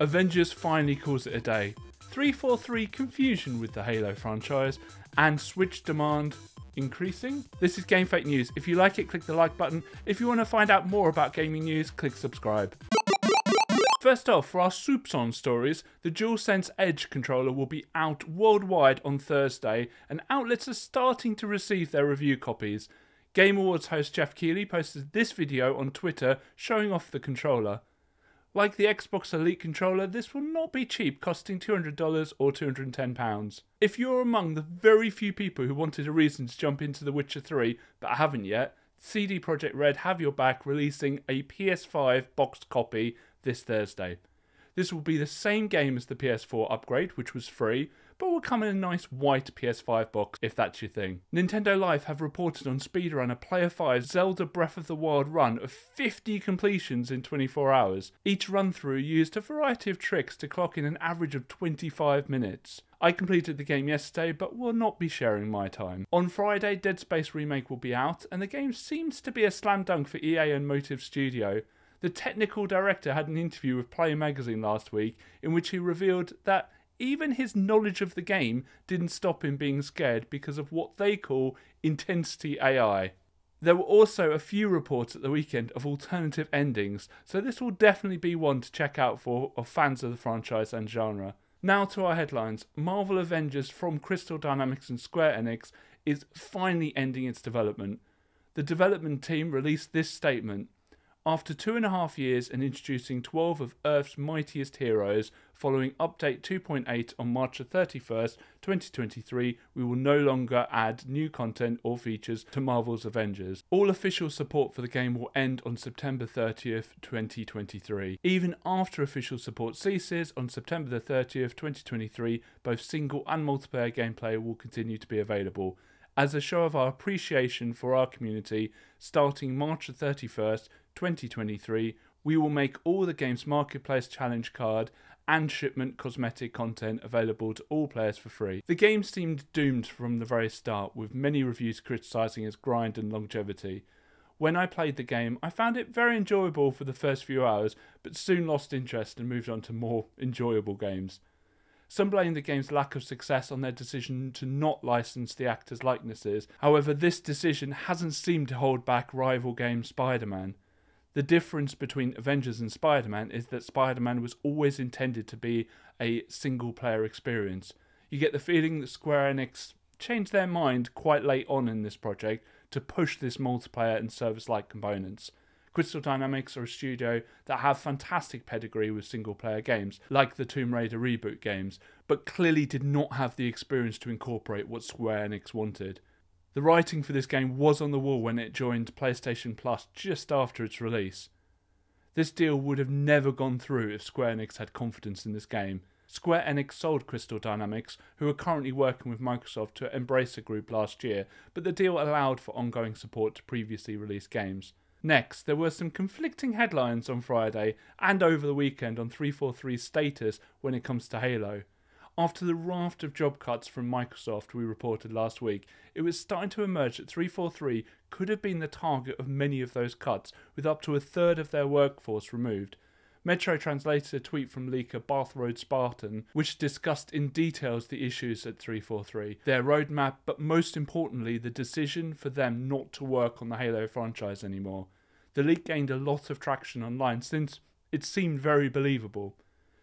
Avengers finally calls it a day, 343 confusion with the Halo franchise, and Switch demand increasing? This is GameF8 News. If you like it, click the like button. If you want to find out more about gaming news, click subscribe. First off, for our soupçon stories, the DualSense Edge controller will be out worldwide on Thursday, and outlets are starting to receive their review copies. Game Awards host Jeff Keighley posted this video on Twitter showing off the controller. Like the Xbox Elite controller, this will not be cheap, costing $200 or £210. If you're among the very few people who wanted a reason to jump into The Witcher 3 but haven't yet, CD Projekt Red have your back, releasing a PS5 boxed copy this Thursday. This will be the same game as the PS4 upgrade, which was free, but will come in a nice white PS5 box if that's your thing. Nintendo Life have reported on speedrunner Player 5's Zelda Breath of the Wild run of 50 completions in 24 hours. Each run-through used a variety of tricks to clock in an average of 25 minutes. I completed the game yesterday, but will not be sharing my time. On Friday, Dead Space Remake will be out, and the game seems to be a slam dunk for EA and Motive Studio. The technical director had an interview with Play Magazine last week in which he revealed that even his knowledge of the game didn't stop him being scared because of what they call intensity AI. There were also a few reports at the weekend of alternative endings, so this will definitely be one to check out for fans of the franchise and genre. Now to our headlines. Marvel Avengers from Crystal Dynamics and Square Enix is finally ending its development. The development team released this statement. After 2.5 years and introducing 12 of Earth's mightiest heroes, following update 2.8 on March 31st, 2023, we will no longer add new content or features to Marvel's Avengers. All official support for the game will end on September 30th, 2023. Even after official support ceases on September 30th, 2023, both single and multiplayer gameplay will continue to be available. As a show of our appreciation for our community, starting March 31st, 2023, we will make all the game's Marketplace Challenge card and shipment cosmetic content available to all players for free. The game seemed doomed from the very start, with many reviews criticising its grind and longevity. When I played the game, I found it very enjoyable for the first few hours, but soon lost interest and moved on to more enjoyable games. Some blame the game's lack of success on their decision to not license the actors' likenesses. However, this decision hasn't seemed to hold back rival game Spider-Man. The difference between Avengers and Spider-Man is that Spider-Man was always intended to be a single-player experience. You get the feeling that Square Enix changed their mind quite late on in this project to push this multiplayer and service-like components. Crystal Dynamics are a studio that have fantastic pedigree with single-player games, like the Tomb Raider reboot games, but clearly did not have the experience to incorporate what Square Enix wanted. The writing for this game was on the wall when it joined PlayStation Plus just after its release. This deal would have never gone through if Square Enix had confidence in this game. Square Enix sold Crystal Dynamics, who are currently working with Microsoft, to Embracer Group last year, but the deal allowed for ongoing support to previously released games. Next, there were some conflicting headlines on Friday and over the weekend on 343's status when it comes to Halo. After the raft of job cuts from Microsoft we reported last week, it was starting to emerge that 343 could have been the target of many of those cuts, with up to a third of their workforce removed. Metro translated a tweet from leaker BathrobeSpartan, which discussed in details the issues at 343, their roadmap, but most importantly the decision for them not to work on the Halo franchise anymore. The leak gained a lot of traction online since it seemed very believable.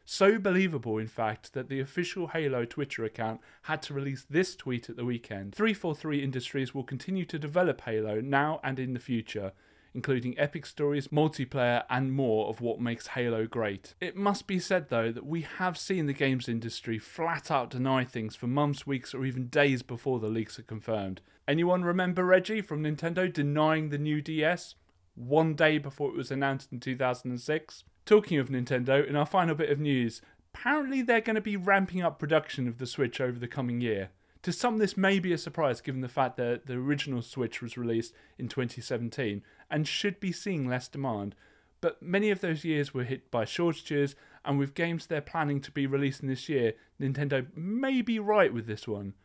So believable, in fact, that the official Halo Twitter account had to release this tweet at the weekend. 343 Industries will continue to develop Halo now and in the future, including epic stories, multiplayer, and more of what makes Halo great. It must be said, though, that we have seen the games industry flat out deny things for months, weeks, or even days before the leaks are confirmed. Anyone remember Reggie from Nintendo denying the new DS? One day before it was announced in 2006? Talking of Nintendo, in our final bit of news, apparently they're going to be ramping up production of the Switch over the coming year. To some, this may be a surprise given the fact that the original Switch was released in 2017 and should be seeing less demand, but many of those years were hit by shortages, and with games they're planning to be releasing this year, Nintendo may be right with this one.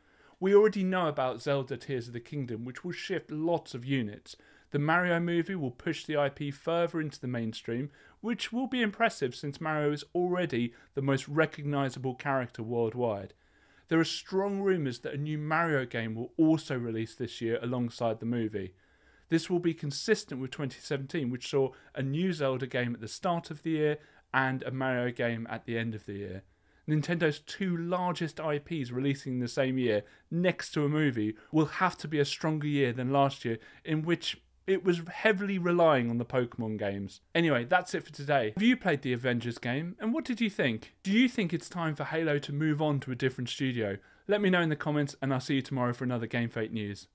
We already know about Zelda Tears of the Kingdom, which will shift lots of units. The Mario movie will push the IP further into the mainstream, which will be impressive since Mario is already the most recognisable character worldwide. There are strong rumours that a new Mario game will also release this year alongside the movie. This will be consistent with 2017, which saw a new Zelda game at the start of the year and a Mario game at the end of the year. Nintendo's two largest IPs releasing in the same year, next to a movie, will have to be a stronger year than last year, in which it was heavily relying on the Pokemon games. Anyway, that's it for today. Have you played the Avengers game, and what did you think? Do you think it's time for Halo to move on to a different studio? Let me know in the comments, and I'll see you tomorrow for another GameF8 News.